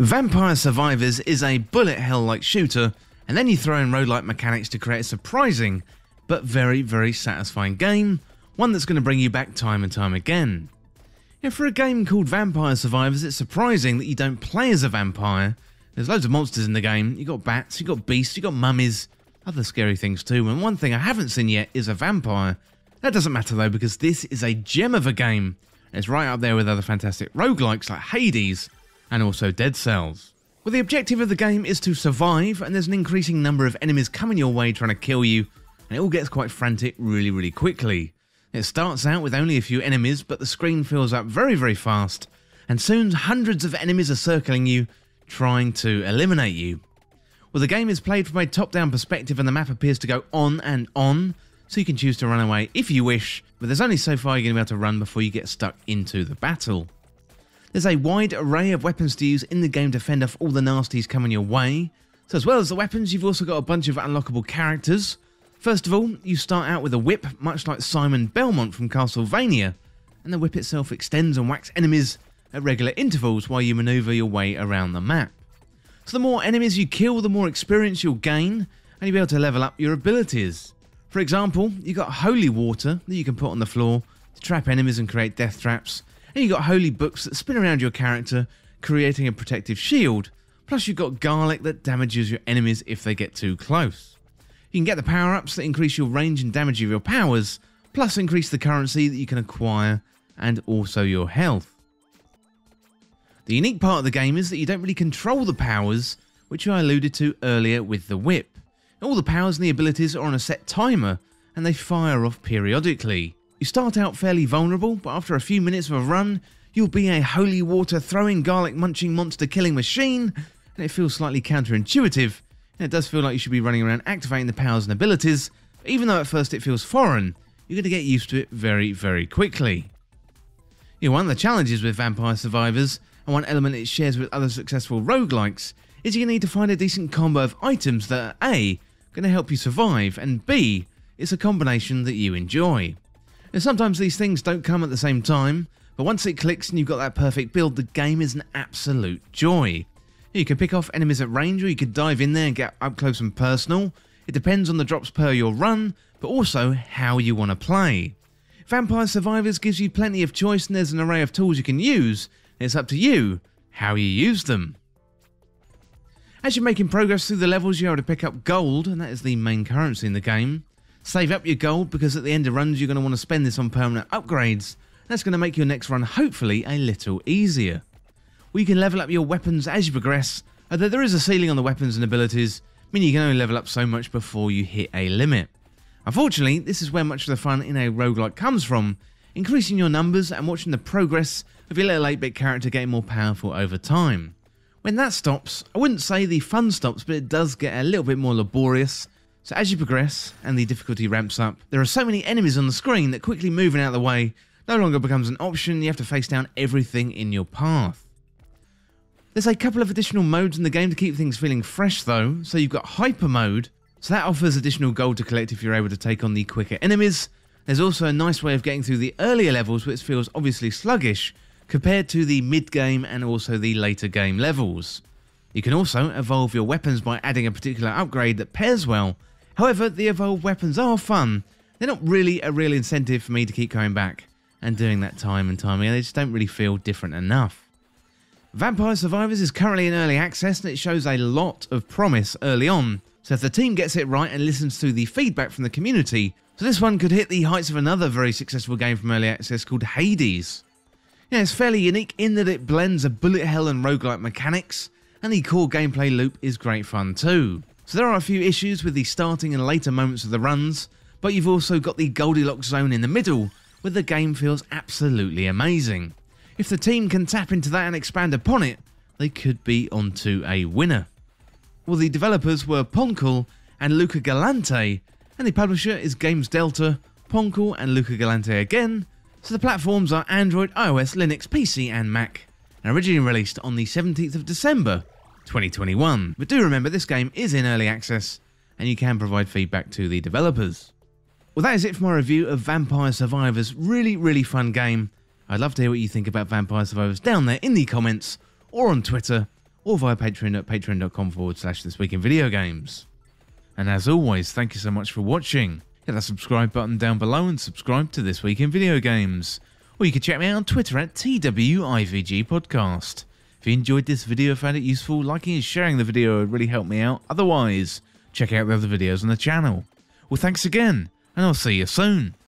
Vampire Survivors is a bullet hell-like shooter, and then you throw in roguelike mechanics to create a surprising but very, very satisfying game, one that's going to bring you back time and time again. Now, for a game called Vampire Survivors, it's surprising that you don't play as a vampire. There's loads of monsters in the game. You've got bats, you've got beasts, you've got mummies, other scary things too, and one thing I haven't seen yet is a vampire. That doesn't matter though, because this is a gem of a game, and it's right up there with other fantastic roguelikes like Hades, and also Dead Cells. Well, the objective of the game is to survive, and there's an increasing number of enemies coming your way trying to kill you, and it all gets quite frantic really, really quickly. It starts out with only a few enemies, but the screen fills up very, very fast, and soon hundreds of enemies are circling you, trying to eliminate you. Well, the game is played from a top-down perspective, and the map appears to go on and on, so you can choose to run away if you wish, but there's only so far you're going to be able to run before you get stuck into the battle. There's a wide array of weapons to use in the game to fend off all the nasties coming your way. So as well as the weapons, you've also got a bunch of unlockable characters. First of all, you start out with a whip, much like Simon Belmont from Castlevania, and the whip itself extends and whacks enemies at regular intervals while you maneuver your way around the map. So the more enemies you kill, the more experience you'll gain, and you'll be able to level up your abilities. For example, you've got holy water that you can put on the floor to trap enemies and create death traps, and you've got holy books that spin around your character, creating a protective shield, plus you've got garlic that damages your enemies if they get too close. You can get the power-ups that increase your range and damage of your powers, plus increase the currency that you can acquire, and also your health. The unique part of the game is that you don't really control the powers, which I alluded to earlier with the whip. All the powers and the abilities are on a set timer, and they fire off periodically. You start out fairly vulnerable, but after a few minutes of a run, you'll be a holy water throwing, garlic munching, monster killing machine, and it feels slightly counterintuitive, and it does feel like you should be running around activating the powers and abilities, but even though at first it feels foreign, you're going to get used to it very, very quickly. You know, one of the challenges with Vampire Survivors, and one element it shares with other successful roguelikes, is you need to find a decent combo of items that are A, going to help you survive, and B, it's a combination that you enjoy. Now, sometimes these things don't come at the same time, but once it clicks and you've got that perfect build, the game is an absolute joy. You can pick off enemies at range, or you could dive in there and get up close and personal. It depends on the drops per your run, but also how you want to play. Vampire Survivors gives you plenty of choice, and there's an array of tools you can use, and it's up to you how you use them. As you're making progress through the levels, you're able to pick up gold, and that is the main currency in the game. Save up your gold, because at the end of runs you're going to want to spend this on permanent upgrades. That's going to make your next run hopefully a little easier. Well, you can level up your weapons as you progress, although there is a ceiling on the weapons and abilities, meaning you can only level up so much before you hit a limit. Unfortunately, this is where much of the fun in a roguelike comes from, increasing your numbers and watching the progress of your little 8-bit character getting more powerful over time. When that stops, I wouldn't say the fun stops, but it does get a little bit more laborious. So as you progress, and the difficulty ramps up, there are so many enemies on the screen that quickly moving out of the way no longer becomes an option. You have to face down everything in your path. There's a couple of additional modes in the game to keep things feeling fresh though, so you've got Hyper Mode, so that offers additional gold to collect if you're able to take on the quicker enemies. There's also a nice way of getting through the earlier levels, which feels obviously sluggish compared to the mid-game and also the later game levels. You can also evolve your weapons by adding a particular upgrade that pairs well. However, the evolved weapons are fun. They're not really a real incentive for me to keep going back and doing that time and time again. They just don't really feel different enough. Vampire Survivors is currently in early access, and it shows a lot of promise early on. So if the team gets it right and listens to the feedback from the community, so this one could hit the heights of another very successful game from early access called Hades. Yeah, it's fairly unique in that it blends a bullet hell and roguelike mechanics, and the core gameplay loop is great fun too. So there are a few issues with the starting and later moments of the runs, but you've also got the Goldilocks zone in the middle, where the game feels absolutely amazing. If the team can tap into that and expand upon it, they could be onto a winner. Well, the developers were Ponkel and Luca Galante, and the publisher is Games Delta, Ponkel and Luca Galante again, so the platforms are Android, iOS, Linux, PC and Mac, and originally released on the 17th of December, 2021, but do remember this game is in early access and you can provide feedback to the developers. Well, that is it for my review of Vampire Survivors. Really, really fun game. I'd love to hear what you think about Vampire Survivors down there in the comments, or on Twitter, or via Patreon at patreon.com/thisweekinvideogames. And as always, thank you so much for watching. Hit that subscribe button down below and subscribe to This Week in Video Games. Or you can check me out on Twitter at TWIVGpodcast. If you enjoyed this video, found it useful, liking and sharing the video would really help me out. Otherwise, check out the other videos on the channel. Well, thanks again, and I'll see you soon.